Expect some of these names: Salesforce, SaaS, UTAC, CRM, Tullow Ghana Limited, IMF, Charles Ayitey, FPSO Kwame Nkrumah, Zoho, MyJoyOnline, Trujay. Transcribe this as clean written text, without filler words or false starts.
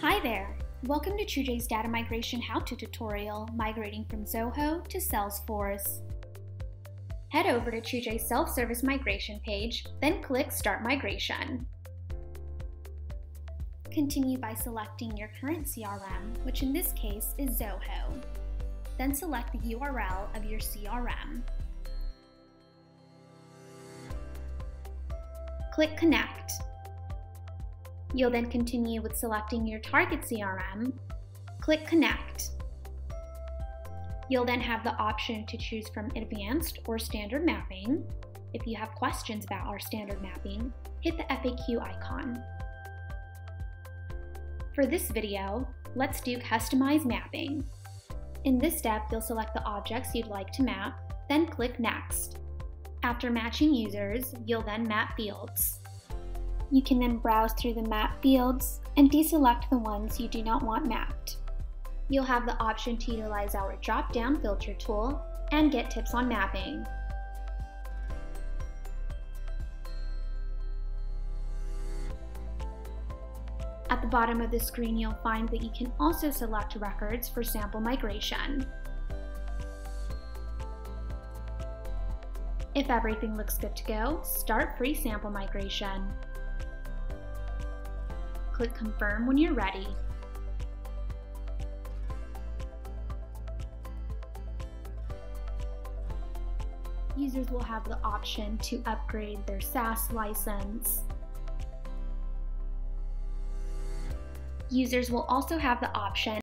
Hi there! Welcome to Trujay's Data Migration How-To Tutorial, Migrating from Zoho to Salesforce. Head over to Trujay's Self-Service Migration page, then click Start Migration. Continue by selecting your current CRM, which in this case is Zoho. Then select the URL of your CRM. Click Connect. You'll then continue with selecting your target CRM. Click Connect. You'll then have the option to choose from Advanced or Standard Mapping. If you have questions about our Standard Mapping, hit the FAQ icon. For this video, let's do Customize Mapping. In this step, you'll select the objects you'd like to map, then click Next. After matching users, you'll then map fields. You can then browse through the map fields and deselect the ones you do not want mapped. You'll have the option to utilize our drop-down filter tool and get tips on mapping. At the bottom of the screen, you'll find that you can also select records for sample migration. If everything looks good to go, start free sample migration. Click Confirm when you're ready. Users will have the option to upgrade their SaaS license. Users will also have the option